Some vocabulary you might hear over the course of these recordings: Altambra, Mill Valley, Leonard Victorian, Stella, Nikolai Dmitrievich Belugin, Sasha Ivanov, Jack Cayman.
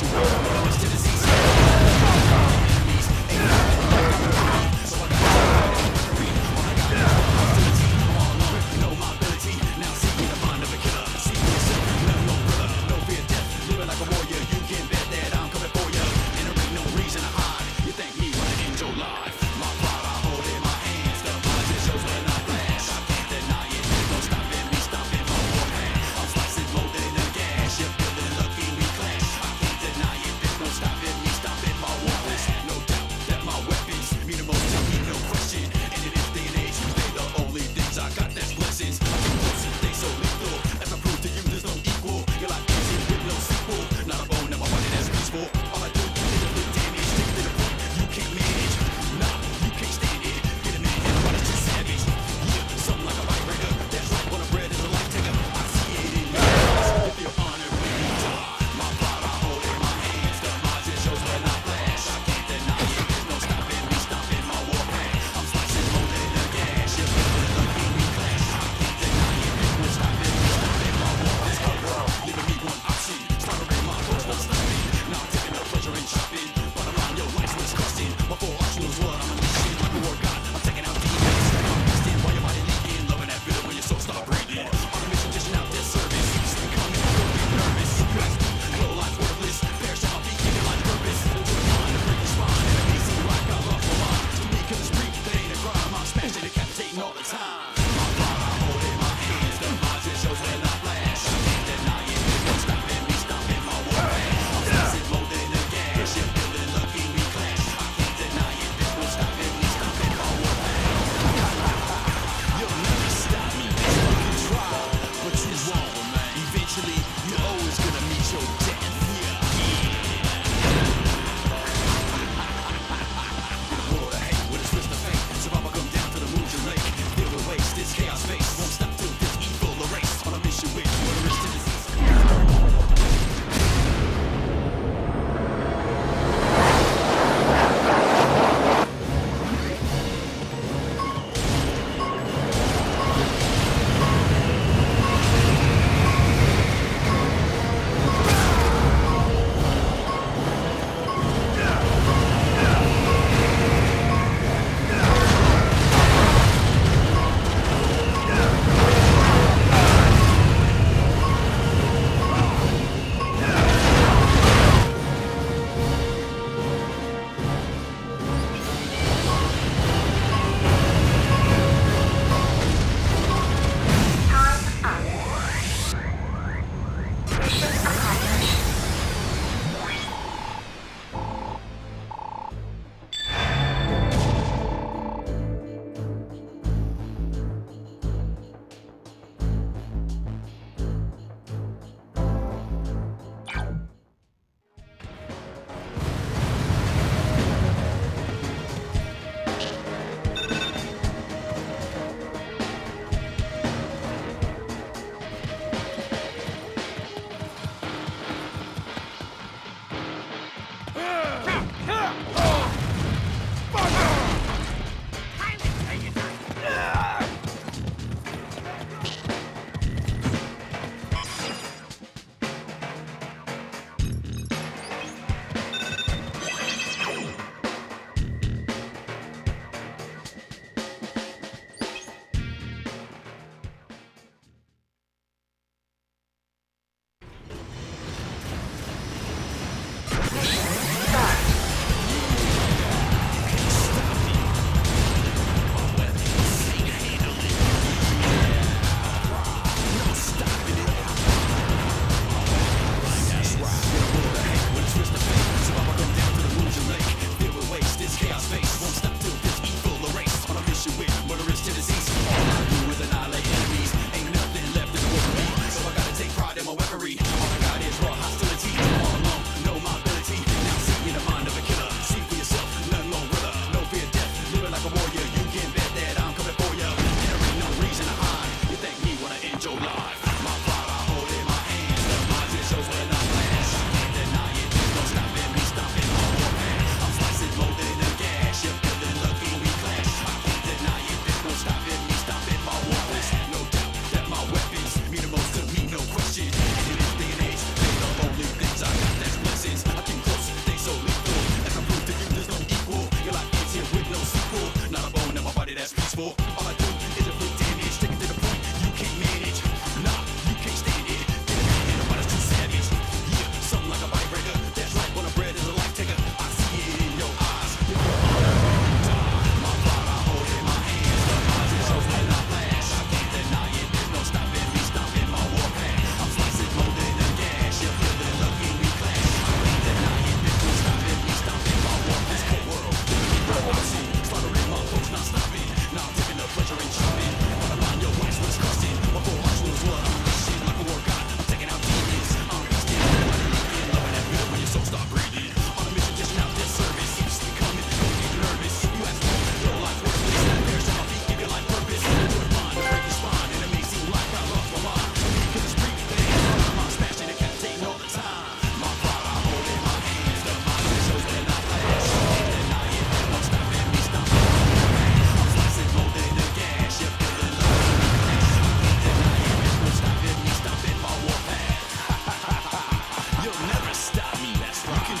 Stop.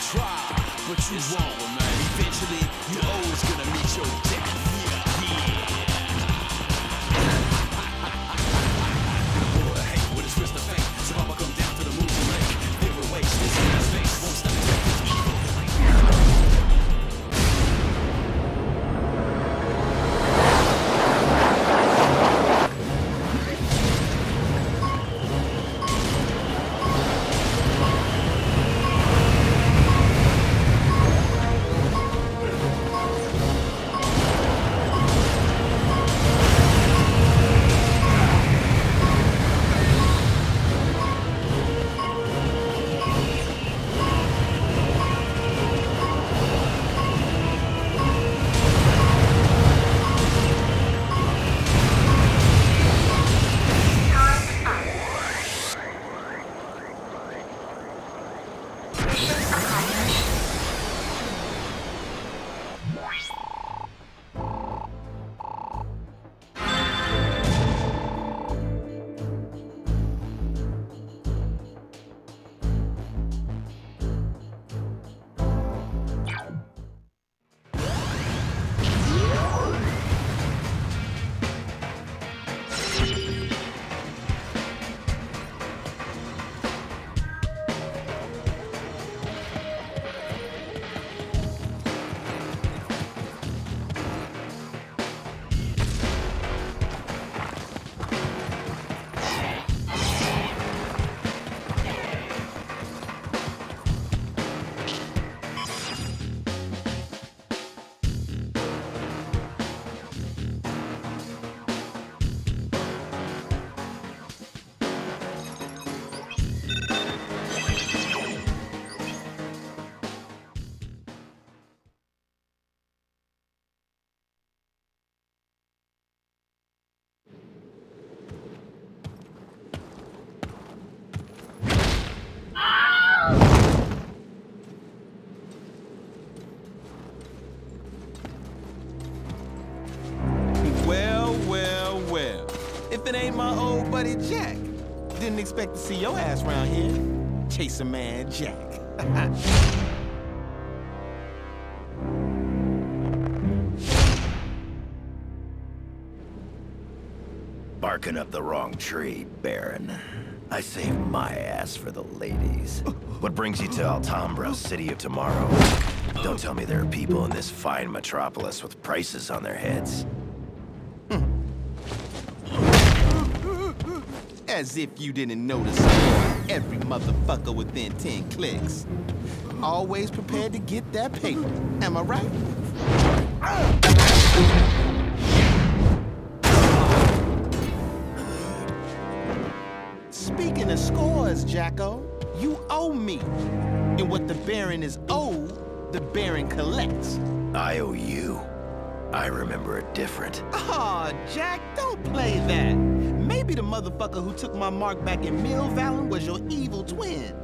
try, but you won't, man. Eventually, you're always gonna meet your death. Yeah. Boy, I hate when it's risk to fate. So I'ma come down to the moon to make. They were waste this in his face. Won't stop the death is evil. Jack, didn't expect to see your ass around here. Chase a man, Jack. Barking up the wrong tree, Baron. I saved my ass for the ladies. What brings you to Altambra, City of Tomorrow? Don't tell me there are people in this fine metropolis with prices on their heads. As if you didn't notice every motherfucker within 10 clicks. Always prepared to get that paper, am I right? Speaking of scores, Jacko, you owe me. And what the Baron is owed, the Baron collects. I owe you. I remember it different. Aw, oh, Jack, don't play that. Maybe the motherfucker who took my mark back in Mill Valley was your evil twin.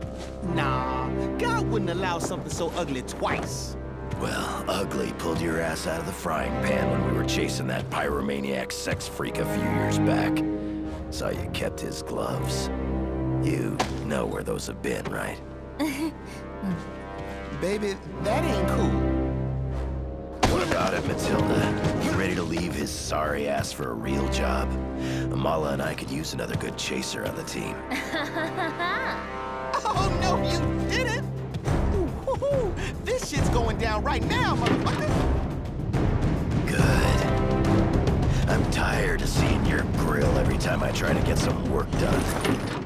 Nah, God wouldn't allow something so ugly twice. Well, Ugly pulled your ass out of the frying pan when we were chasing that pyromaniac sex freak a few years back. Saw you kept his gloves. You know where those have been, right? Baby, that ain't cool. What about it, Matilda? You ready to leave his sorry ass for a real job? Amala and I could use another good chaser on the team. Oh, no, you didn't! Ooh, this shit's going down right now, motherfucker! Good. I'm tired of seeing your grill every time I try to get some work done.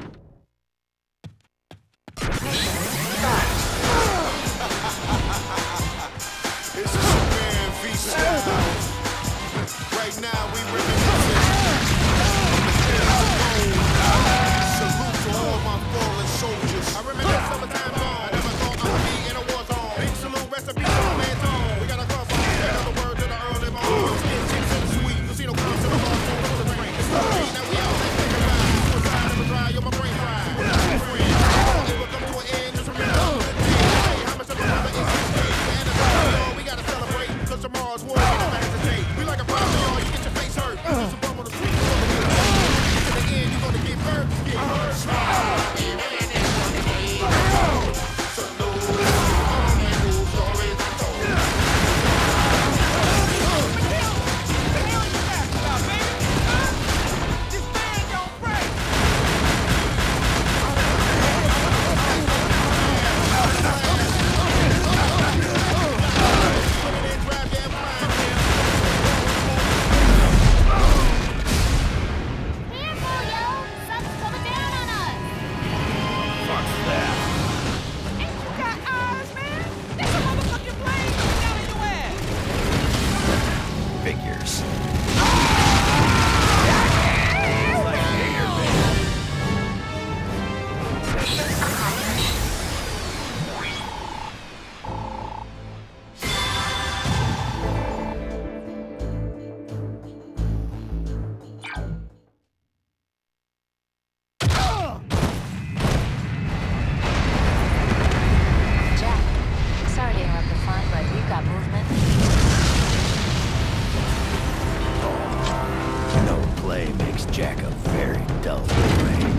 Jack a very dull way.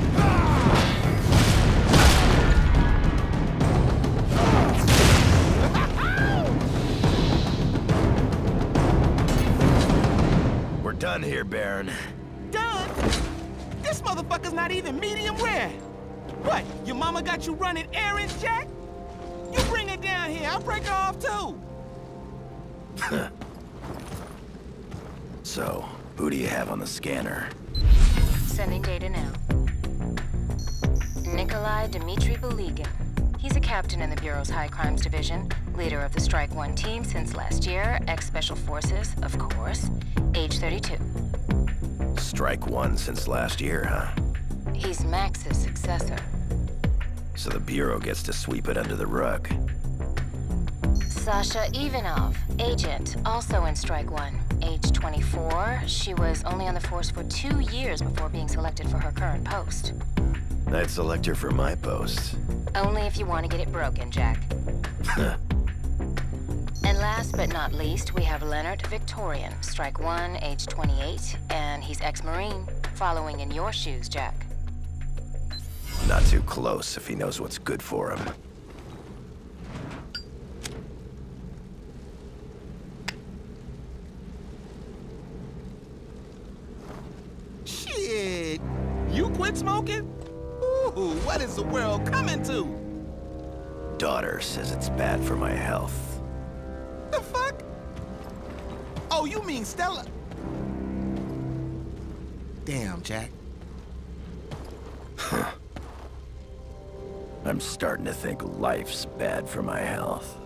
We're done here, Baron. Done? This motherfucker's not even medium rare. What, your mama got you running errands, Jack? You bring her down here, I'll break her off too. So, who do you have on the scanner? Sending data now. Nikolai Dmitrievich Belugin. He's a captain in the Bureau's High Crimes Division, leader of the Strike One team since last year, ex-Special Forces, of course, age 32. Strike One since last year, huh? He's Max's successor. So the Bureau gets to sweep it under the rug. Sasha Ivanov, agent, also in Strike One, age 24. She was only on the force for 2 years before being selected for her current post. I'd select her for my post. Only if you want to get it broken, Jack. And last but not least, we have Leonard Victorian, Strike One, age 28, and he's ex-Marine, following in your shoes, Jack. Not too close if he knows what's good for him. Shit! You quit smoking? Ooh, what is the world coming to? Daughter says it's bad for my health. The fuck? Oh, you mean Stella? Damn, Jack. I'm starting to think life's bad for my health.